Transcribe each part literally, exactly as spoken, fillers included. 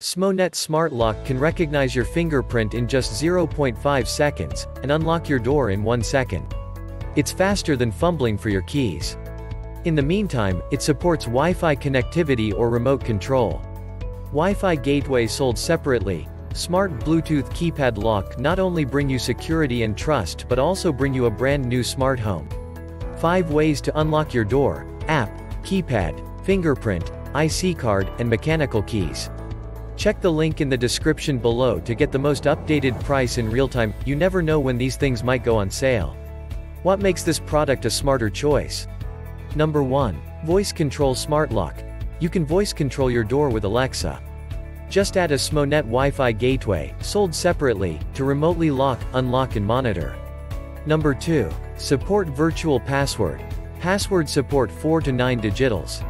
Smonet Smart Lock can recognize your fingerprint in just zero point five seconds, and unlock your door in one second. It's faster than fumbling for your keys. In the meantime, it supports Wi-Fi connectivity or remote control. Wi-Fi gateway sold separately. Smart Bluetooth keypad lock not only bring you security and trust but also bring you a brand new smart home. five ways to unlock your door: app, keypad, fingerprint, I C card, and mechanical keys. Check the link in the description below to get the most updated price in real time. You never know when these things might go on sale. What makes this product a smarter choice? Number one. Voice Control Smart Lock. You can voice control your door with Alexa. Just add a Smonet Wi-Fi gateway, sold separately, to remotely lock, unlock and monitor. Number two. Support Virtual Password. Password support four to nine digitals.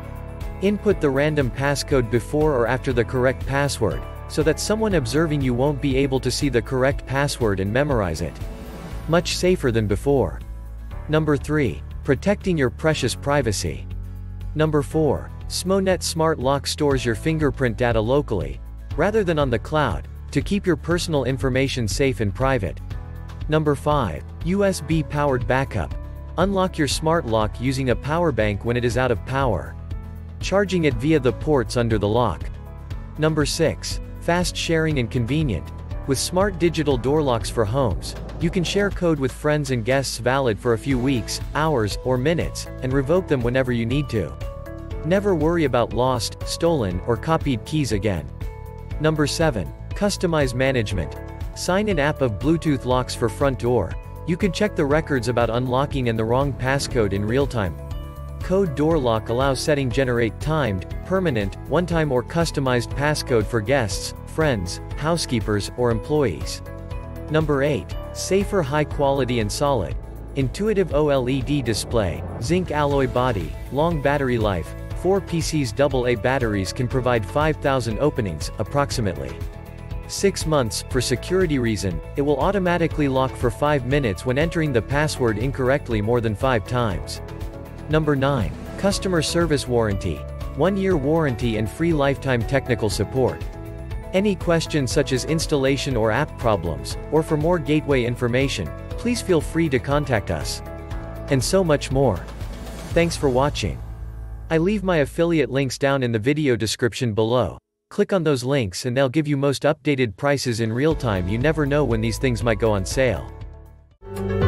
Input the random passcode before or after the correct password, so that someone observing you won't be able to see the correct password and memorize it. Much safer than before. Number three. Protecting your precious privacy. Number four. Smonet Smart Lock stores your fingerprint data locally, rather than on the cloud, to keep your personal information safe and private. Number five. U S B-powered backup. Unlock your smart lock using a power bank when it is out of power, charging it via the ports under the lock. Number six. Fast sharing and convenient. With smart digital door locks for homes, you can share code with friends and guests valid for a few weeks, hours, or minutes, and revoke them whenever you need to. Never worry about lost, stolen, or copied keys again. Number seven. Customize management. Sign-in app of Bluetooth locks for front door. You can check the records about unlocking and the wrong passcode in real time. Code door lock allows setting generate timed, permanent, one-time or customized passcode for guests, friends, housekeepers, or employees. Number eight. Safer high quality and solid. Intuitive OLED display, zinc alloy body, long battery life. Four P C's double A batteries can provide five thousand openings, approximately. six months, for security reason, it will automatically lock for five minutes when entering the password incorrectly more than five times. Number nine. Customer service warranty. one year warranty and free lifetime technical support. Any questions such as installation or app problems, or for more gateway information, please feel free to contact us. And so much more. Thanks for watching. I leave my affiliate links down in the video description below. Click on those links and they'll give you most updated prices in real time. You never know when these things might go on sale.